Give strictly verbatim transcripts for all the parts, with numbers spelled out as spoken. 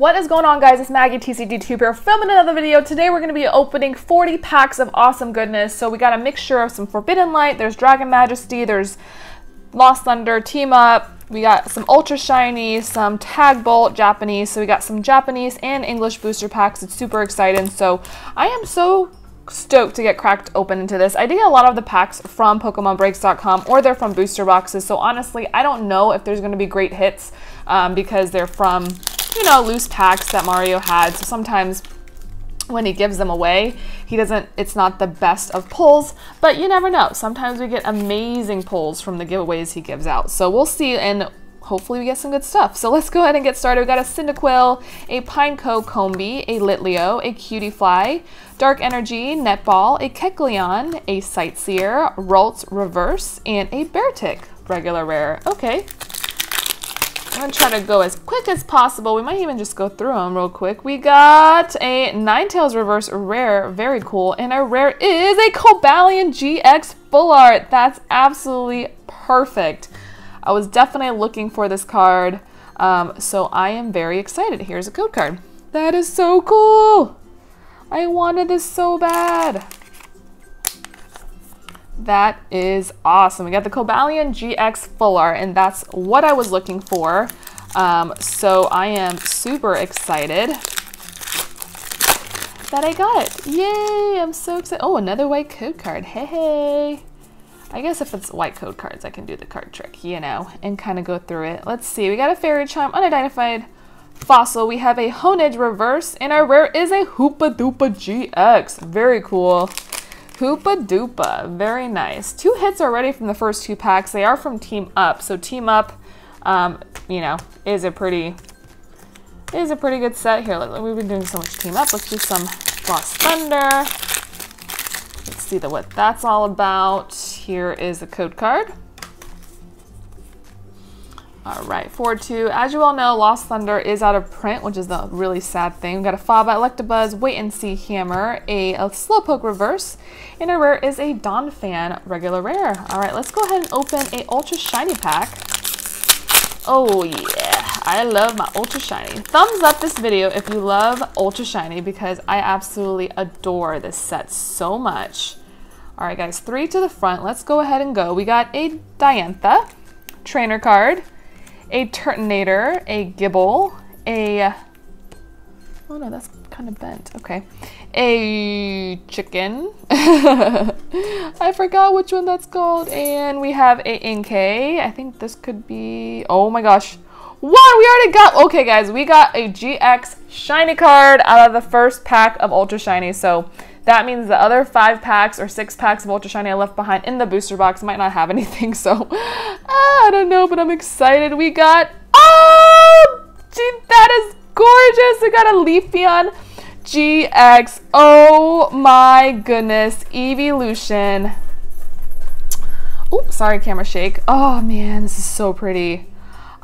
What is going on, guys? It's Maggie, TCGtube here, filming another video. Today we're going to be opening forty packs of awesome goodness. So we got a mixture of some Forbidden Light, there's Dragon Majesty, there's Lost Thunder, Team Up, we got some Ultra Shiny, some Tag Bolt, Japanese. So we got some Japanese and English booster packs. It's super exciting. So I am so stoked to get cracked open into this. I did get a lot of the packs from pokemon breaks dot com, or they're from booster boxes, so honestly I don't know if there's going to be great hits um, because they're from, you know, loose packs that Mario had, so sometimes when he gives them away, he doesn't, it's not the best of pulls, but you never know. Sometimes we get amazing pulls from the giveaways he gives out, so we'll see, and hopefully we get some good stuff. So let's go ahead and get started. We got a Cyndaquil, a Pineco Combi, a Litleo, a Cutiefly, Dark Energy, Netball, a Kecleon, a Sightseer, Ralts Reverse, and a Beartic, regular rare. Okay. I'm going to try to go as quick as possible. We might even just go through them real quick. We got a Ninetales Reverse Rare, very cool, and our rare is a Cobalion G X Full Art. That's absolutely perfect. I was definitely looking for this card, um, so I am very excited. Here's a code card. That is so cool! I wanted this so bad. That is awesome. We got the Cobalion G X Full Art, and that's what I was looking for, um, so I am super excited that I got it. Yay! I'm so excited. Oh, another white code card. Hey, hey! I guess if it's white code cards, I can do the card trick, you know, and kind of go through it. Let's see. We got a Fairy Charm, unidentified fossil. We have a Honedge Reverse, and our rare is a Hoopa Doopa G X. Very cool. Hoopa Doopa. Very nice. Two hits already from the first two packs. They are from Team Up. So Team Up, um, you know, is a pretty is a pretty good set here. Look, we've been doing so much Team Up. Let's do some Lost Thunder. Let's see the, what that's all about. Here is the code card. All right, four two. As you all know, Lost Thunder is out of print, which is the really sad thing. We've got a Faba, Electabuzz, Wait and See Hammer, a, a Slowpoke Reverse, and a rare is a Donphan, regular rare. All right, let's go ahead and open a Ultra Shiny pack. Oh yeah, I love my Ultra Shiny. Thumbs up this video if you love Ultra Shiny, because I absolutely adore this set so much. All right, guys, three to the front. Let's go ahead and go. We got a Diantha, trainer card, a Turtonator, a Gibble, a... Oh, no, that's kind of bent. Okay. A chicken. I forgot which one that's called. And we have a Inkay. I think this could be... Oh, my gosh. What? We already got... Okay, guys. We got a G X Shiny card out of the first pack of Ultra Shiny. So that means the other five packs or six packs of Ultra Shiny I left behind in the booster box might not have anything. So I don't know, but I'm excited. We got... Oh! Gee, that is... gorgeous. We got a Leafeon G X. Oh my goodness. Eeveelution. Oh, sorry, camera shake. Oh man, this is so pretty.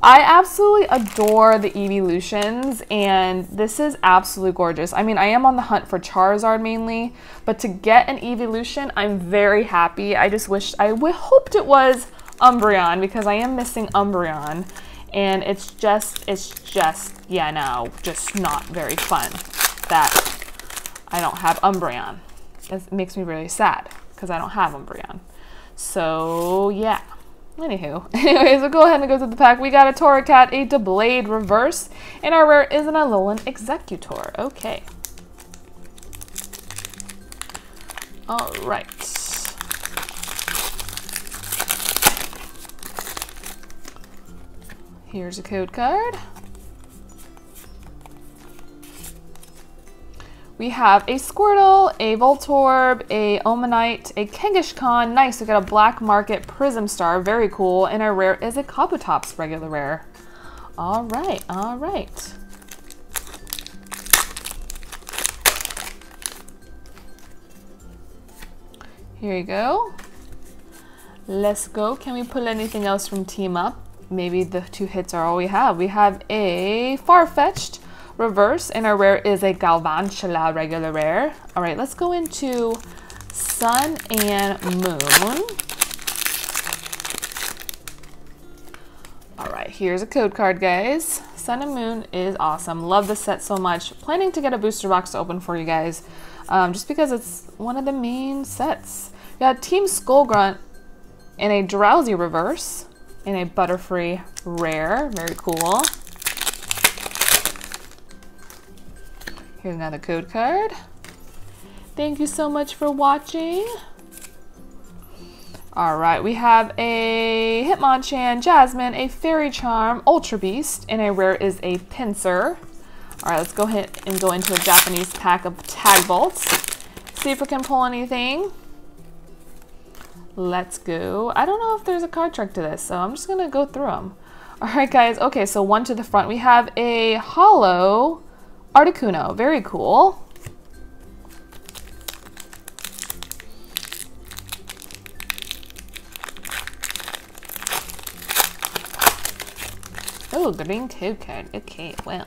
I absolutely adore the Eeveelutions, and this is absolutely gorgeous. I mean, I am on the hunt for Charizard mainly, but to get an Eeveelution, I'm very happy. I just wish, I hoped it was Umbreon, because I am missing Umbreon. And it's just, it's just, yeah, no, just not very fun that I don't have Umbreon. It makes me really sad because I don't have Umbreon. So, yeah. Anywho. Anyways, we'll go ahead and go through the pack. We got a Torracat, a Deblade Reverse, and our rare is an Alolan Exeggutor. Okay. All right. Here's a code card. We have a Squirtle, a Voltorb, a Omanite, a Kangaskhan. Nice, we got a Black Market Prism Star, very cool. And our rare is a Kabutops, regular rare. All right, all right. Here you go. Let's go. Can we pull anything else from Team Up? Maybe the two hits are all we have. We have a Farfetch'd Reverse, and our rare is a Galvantula, regular rare. All right, let's go into Sun and Moon. All right, here's a code card, guys. Sun and Moon is awesome. Love this set so much. Planning to get a booster box to open for you guys, um, just because it's one of the main sets. We got Team Skullgrunt in a Drowsy Reverse, in a Butterfree Rare. Very cool. Here's another code card. Thank you so much for watching. All right, we have a Hitmonchan, Jasmine, a Fairy Charm, Ultra Beast, and a rare is a Pinsir. All right, let's go ahead and go into a Japanese pack of Tag Bolts. See if we can pull anything. Let's go. I don't know if there's a card trick to this, so I'm just gonna go through them. All right, guys. Okay, so one to the front. We have a Holo Articuno. Very cool. Oh, green code card. Okay, well,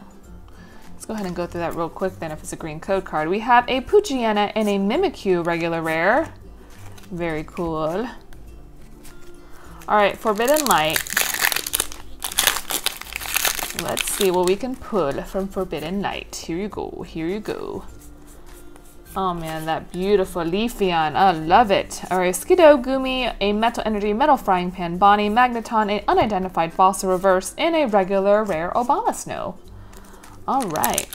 let's go ahead and go through that real quick then if it's a green code card. We have a Poochyena and a Mimikyu regular rare. Very cool. Alright, Forbidden Light. Let's see what we can pull from Forbidden Light. Here you go, here you go. Oh man, that beautiful Leafeon. I love it. Alright, Skidoo, Goomy, a Metal Energy, Metal Frying Pan, Bonnie, Magneton, an Unidentified Fossil Reverse, and a regular rare Obama Snow. Alright.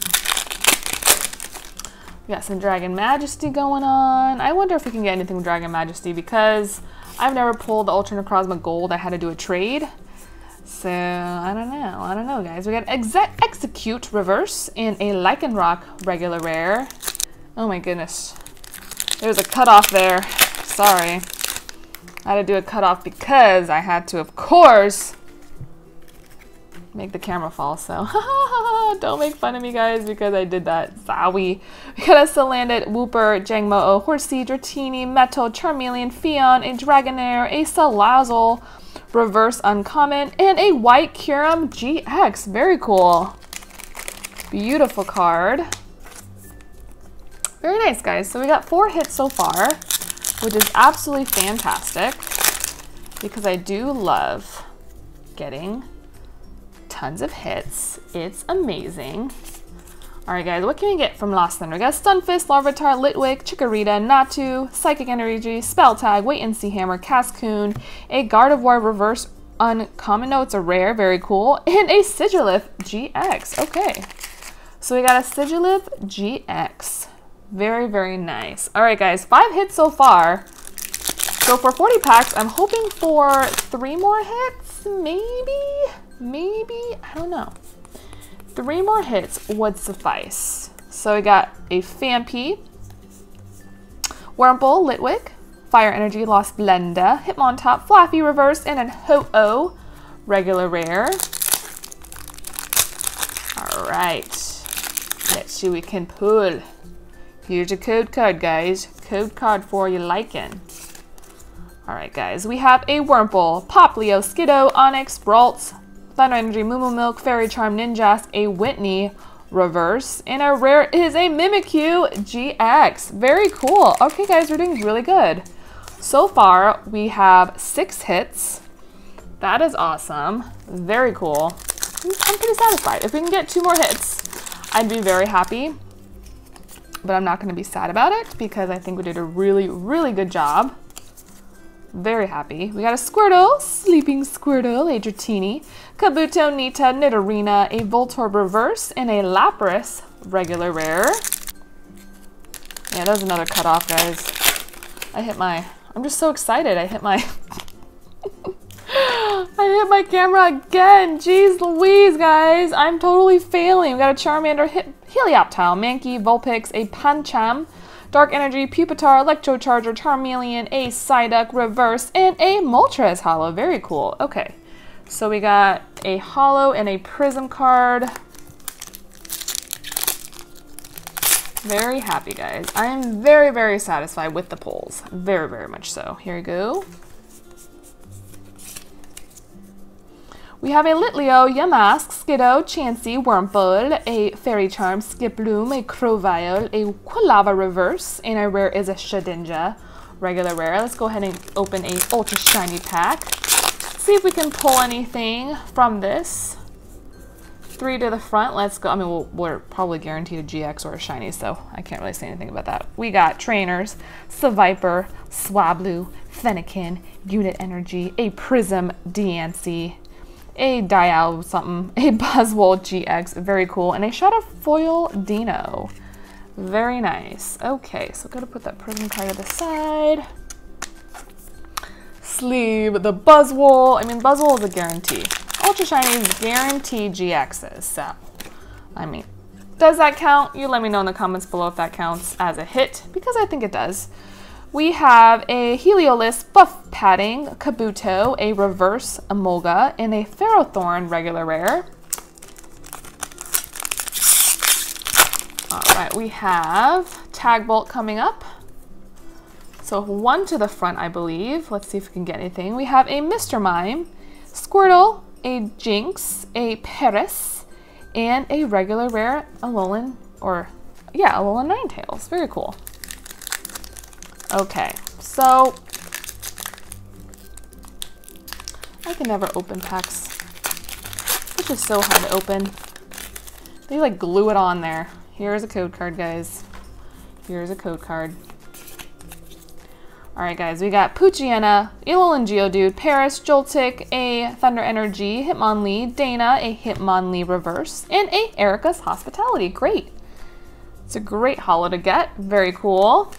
We got some Dragon Majesty going on. I wonder if we can get anything with Dragon Majesty because I've never pulled the Ultra Necrozma Gold. I had to do a trade. So, I don't know. I don't know, guys. We got Exe Execute Reverse and a Lycanroc regular rare. Oh my goodness, there's a cutoff there. Sorry, I had to do a cutoff because I had to, of course, make the camera fall. So don't make fun of me, guys, because I did that. Sorry. We got a Salandit, Wooper, Jangmo-O, Horsey, Dratini, Metal, Charmeleon, Fion, a Dragonair, a Salazzle, Reverse Uncommon, and a White Kyurem G X. Very cool. Beautiful card. Very nice, guys. So we got four hits so far, which is absolutely fantastic because I do love getting tons of hits. It's amazing. All right, guys, what can we get from Lost Thunder? We got Stunfisk, Larvitar, Litwick, Chikorita, Natu, Psychic Energy, Spell Tag, Wait and See Hammer, Cascoon, a Gardevoir Reverse Uncommon. No, it's a rare. Very cool. And a Sigilyph G X. Okay. So we got a Sigilyph G X. Very, very nice. All right, guys, five hits so far. So for forty packs, I'm hoping for three more hits, maybe, maybe, I don't know. Three more hits would suffice. So we got a Fampi, Wurmple, Litwick, Fire Energy, Lost Blenda, Hitmontop, Flaffy Reverse, and a Ho-Oh regular rare. All right, let's see what we can pull. Here's a code card, guys. Code card for you, Lycan. Alright, guys. We have a Wurmple, Popplio, Skidoo, Onix, Ralts, Thunder Energy, Moomoo Milk, Fairy Charm, Ninjask, a Whitney Reverse, and a rare is a Mimikyu G X. Very cool. Okay, guys, we're doing really good. So far, we have six hits. That is awesome. Very cool. I'm pretty satisfied. If we can get two more hits, I'd be very happy. But I'm not going to be sad about it because I think we did a really, really good job. Very happy. We got a Squirtle, Sleeping Squirtle, a Dratini, Kabuto, Nita, Nidorina, a Voltorb Reverse, and a Lapras regular rare. Yeah, that was another cutoff, guys. I hit my... I'm just so excited. I hit my... I hit my camera again. Jeez Louise, guys. I'm totally failing. We got a Charmander, hit Helioptile, Mankey, Vulpix, a Pancham, Dark Energy, Pupitar, Electrocharger, Charmeleon, a Psyduck Reverse, and a Moltres Holo. Very cool. Okay. So we got a Holo and a Prism card. Very happy, guys. I am very, very satisfied with the pulls. Very, very much so. Here we go. We have a Litleo, Yamask, Skidoo, Chansey, Wurmple, a Fairy Charm, Skiploom, a Croavail, a Quilava Reverse, and a rare is a Shedinja regular rare. Let's go ahead and open a Ultra Shiny pack. See if we can pull anything from this. three to the front. Let's go. I mean, we'll, we're probably guaranteed a G X or a shiny, so I can't really say anything about that. We got Trainers, Seviper, Swablu, Fennekin, Unit Energy, a Prism D N C, a Dialga something, a Buzzwole G X, very cool, and a shot of foil Dino. Very nice. Okay, so gotta put that Prism card to the side. Sleeve the Buzzwole. I mean, Buzzwole is a guarantee. Ultra Shinies guarantee G Xs, so I mean, does that count? You let me know in the comments below if that counts as a hit, because I think it does. We have a Heliolisk Buff Padding, Kabuto, a Reverse Emolga, and a Ferrothorn regular rare. All right, we have Tag Bolt coming up. So one to the front, I believe. Let's see if we can get anything. We have a Mister Mime, Squirtle, a Jinx, a Paris, and a regular rare Alolan, or yeah, Alolan Ninetales. Very cool. Okay, so I can never open packs, which is so hard to open. They like glue it on there. Here's a code card, guys. Here's a code card. All right, guys, we got Poochyena, Alolan Geodude, Paris, Joltik, a Thunder Energy, Hitmonlee, Dana, a Hitmonlee Reverse, and a Erica's Hospitality. Great. It's a great holo to get. Very cool.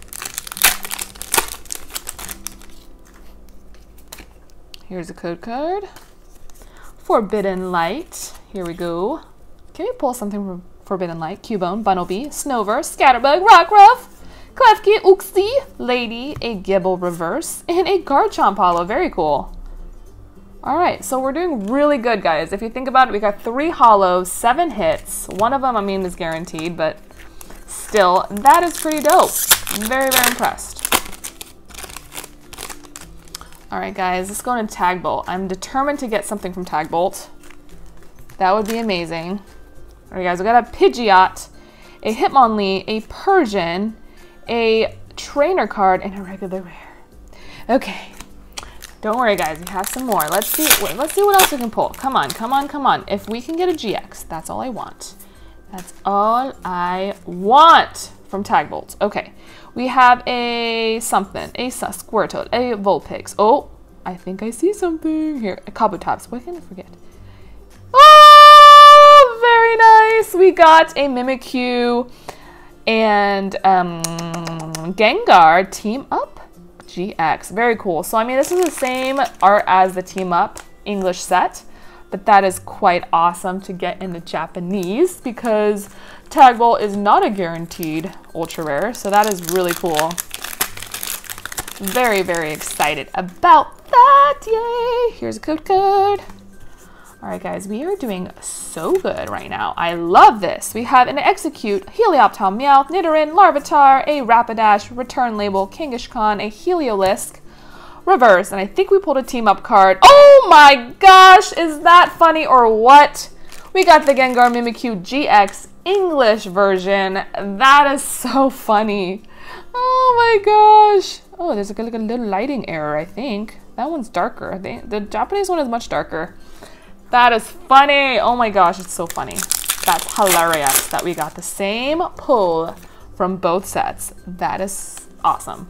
Here's a code card. Forbidden Light. Here we go. Can we pull something from Forbidden Light? Cubone, Bunnelby, Snover, Scatterbug, Rockruff, Klefki, Uxie, Lady, a Gibble Reverse, and a Garchomp holo. Very cool. All right, so we're doing really good, guys. If you think about it, we got three holos, seven hits. One of them, I mean, is guaranteed, but still, that is pretty dope. Very, very impressed. All right, guys, let's go into Tag Bolt. I'm determined to get something from Tag Bolt. That would be amazing. All right, guys, we got a Pidgeot, a Hitmonlee, a Persian, a trainer card, and a regular rare. Okay, don't worry, guys, we have some more. Let's see, wait, let's see what else we can pull. Come on, come on, come on. If we can get a G X, that's all I want. That's all I want from Tag Bolt. Okay, we have a something, a Squirtle, a Vulpix. Oh, I think I see something here. A Kabutops. What can I forget? Nice. We got a Mimikyu and um, Gengar Team Up G X. Very cool. So I mean, this is the same art as the Team Up English set, but that is quite awesome to get in the Japanese because Tag Bolt is not a guaranteed ultra rare. So that is really cool. Very, very excited about that. Yay! Here's a code card. All right, guys, we are doing so good right now. I love this. We have an Execute, Helioptile, Meowth, Nidoran, Larvitar, a Rapidash, Return Label, Kangaskhan, a Heliolisk, Reverse, and I think we pulled a Team Up card. Oh my gosh, is that funny or what? We got the Gengar Mimikyu G X English version. That is so funny. Oh my gosh. Oh, there's a good, like a little lighting error, I think. That one's darker. The, the Japanese one is much darker. That is funny. Oh my gosh, it's so funny. That's hilarious that we got the same pull from both sets. That is awesome.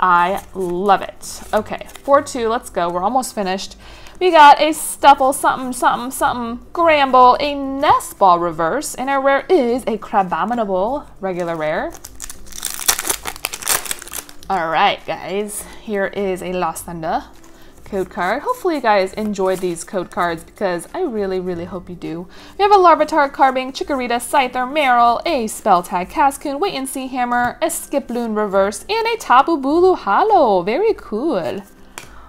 I love it. Okay, four two, let's go. We're almost finished. We got a Stuffle, something, something, something, Gramble, a Nestball Reverse, and our rare is a Crabominable regular rare. All right, guys, here is a Lost Thunder code card. Hopefully you guys enjoyed these code cards because I really, really hope you do. We have a Larvitar, Carbink, Chikorita, Scyther, Meryl, a Spelltag, Cascoon, Wait and See Hammer, a Skiploon Reverse, and a Tapu Bulu holo. Very cool.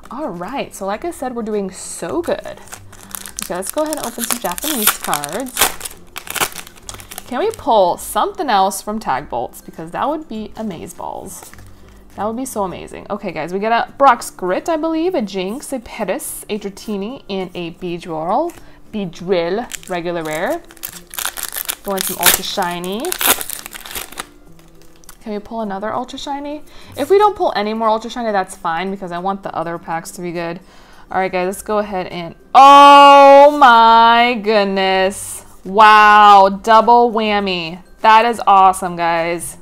All right, so like I said, we're doing so good. Okay, let's go ahead and open some Japanese cards. Can we pull something else from Tag Bolts? Because that would be amazeballs. That would be so amazing. Okay, guys, we got a Brock's Grit, I believe, a Jinx, a Pettis, a Dratini, and a Beedrill, Beedrill, regular rare. Going some Ultra Shiny. Can we pull another Ultra Shiny? If we don't pull any more Ultra Shiny, that's fine because I want the other packs to be good. All right, guys, let's go ahead and... Oh my goodness. Wow, double whammy. That is awesome, guys.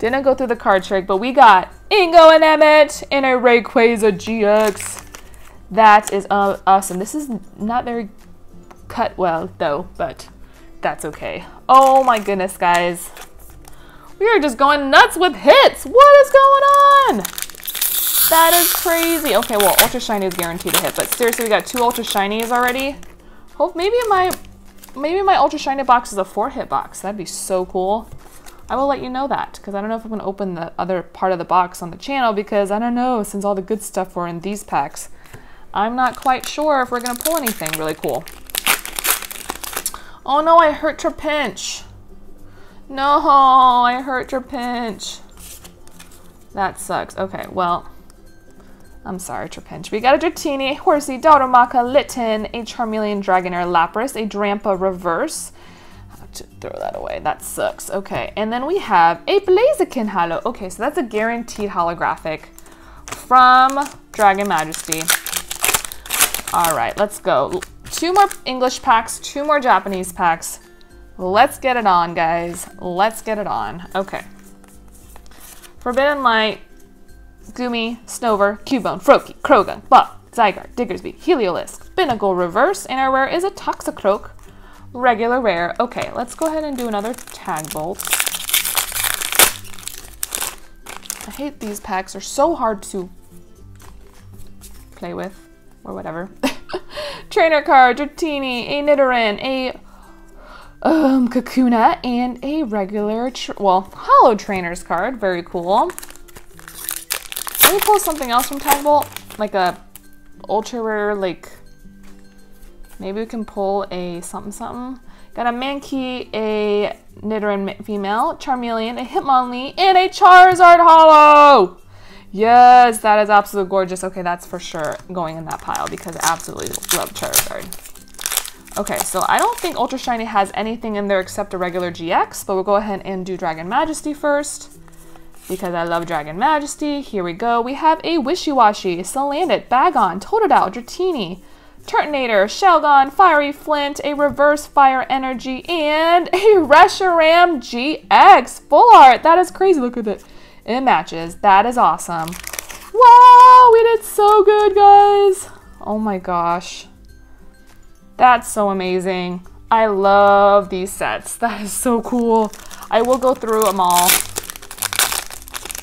Didn't go through the card trick, but we got Ingo and Emmett in a Rayquaza G X. That is uh, awesome. This is not very cut well, though, but that's okay. Oh my goodness, guys. We are just going nuts with hits. What is going on? That is crazy. Okay, well, Ultra Shiny is guaranteed to hit, but seriously, we got two Ultra Shinies already. Hope maybe my maybe my Ultra Shiny box is a four-hit box. That'd be so cool. I will let you know that, because I don't know if I'm going to open the other part of the box on the channel, because I don't know, since all the good stuff were in these packs, I'm not quite sure if we're going to pull anything really cool. Oh no, I hurt Trapinch. No, I hurt Trapinch. That sucks. Okay, well, I'm sorry, Trapinch. We got a Dratini, Horsey, Darumaka, Litten, a Charmeleon, Dragonair, Lapras, a Drampa Reverse. I have to throw that away. That sucks. Okay, and then we have a Blaziken Holo. Okay, so that's a guaranteed holographic from Dragon Majesty. All right, let's go. Two more English packs, two more Japanese packs. Let's get it on, guys. Let's get it on. Okay. Forbidden Light, Goomy, Snover, Cubone, Froakie, Krogan, Bop, Zygarde, Diggersby, Heliolisk, Binnacle Reverse, and our rare is a Toxicroak, regular rare. Okay, let's go ahead and do another Tag Bolt. I hate these packs. They're so hard to play with, or whatever. Trainer card, Dratini, a Nidoran, a um, Kakuna, and a regular, well, Holo Trainer's card. Very cool. Can we pull something else from Tag Bolt? Like a ultra rare, like, maybe we can pull a something something. Got a Mankey, a Nidoran female, Charmeleon, a Hitmonlee, and a Charizard Holo! Yes, that is absolutely gorgeous. Okay, that's for sure going in that pile because I absolutely love Charizard. Okay, so I don't think Ultra Shiny has anything in there except a regular G X, but we'll go ahead and do Dragon Majesty first because I love Dragon Majesty. Here we go. We have a Wishiwashi, Salandit, Bagon, Totodile, Dratini, Turtonator, Shelgon, Fiery Flint, a Reverse Fire Energy, and a Reshiram G X. Full art. That is crazy. Look at it. It matches. That is awesome. Wow, we did so good, guys. Oh my gosh. That's so amazing. I love these sets. That is so cool. I will go through them all.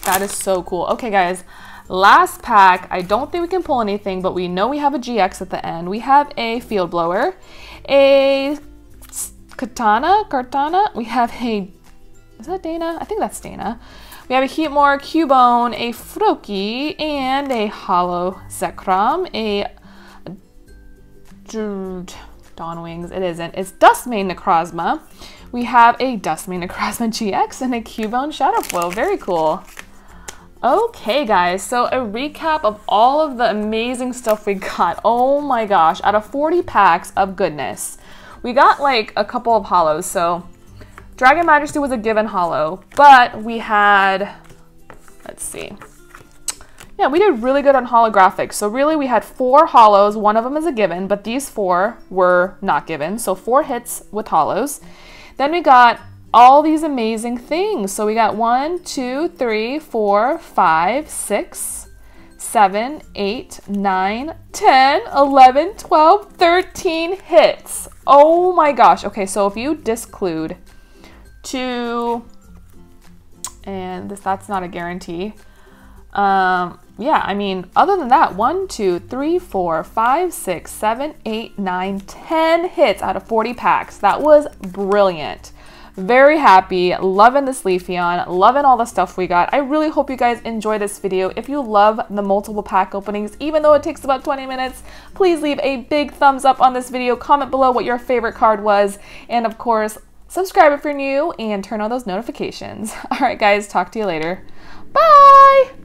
That is so cool. Okay, guys. Last pack. I don't think we can pull anything, but we know we have a G X at the end. We have a Field Blower, a Katana, Kartana. We have a... Is that Dana? I think that's Dana. We have a Heatmore, Cubone, a Froakie, and a Holo Zekrom, a Dawnwings, it isn't, it's Dustmane Necrozma. We have a Dustmane Necrozma G X and a Cubone Shadow Foil, very cool. Okay guys, so a recap of all of the amazing stuff we got. Oh my gosh, out of forty packs of goodness. We got like a couple of holos, so Dragon Majesty was a given holo, but we had, let's see. Yeah, we did really good on holographics. So really we had four holos, one of them is a given, but these four were not given. So four hits with holos. Then we got all these amazing things. So we got one, two, three, four, five, six, seven, eight, nine, ten, eleven, twelve, thirteen hits. Oh my gosh. Okay, so if you disclude two, and this, that's not a guarantee. Um, yeah, I mean, other than that, one, two, three, four, five, six, seven, eight, nine, ten hits out of forty packs. That was brilliant. Very happy, loving this Leafeon, loving all the stuff we got. I really hope you guys enjoy this video. If you love the multiple pack openings, even though it takes about twenty minutes, please leave a big thumbs up on this video. Comment below what your favorite card was, and of course, subscribe if you're new and turn on those notifications. All right, guys, talk to you later. Bye!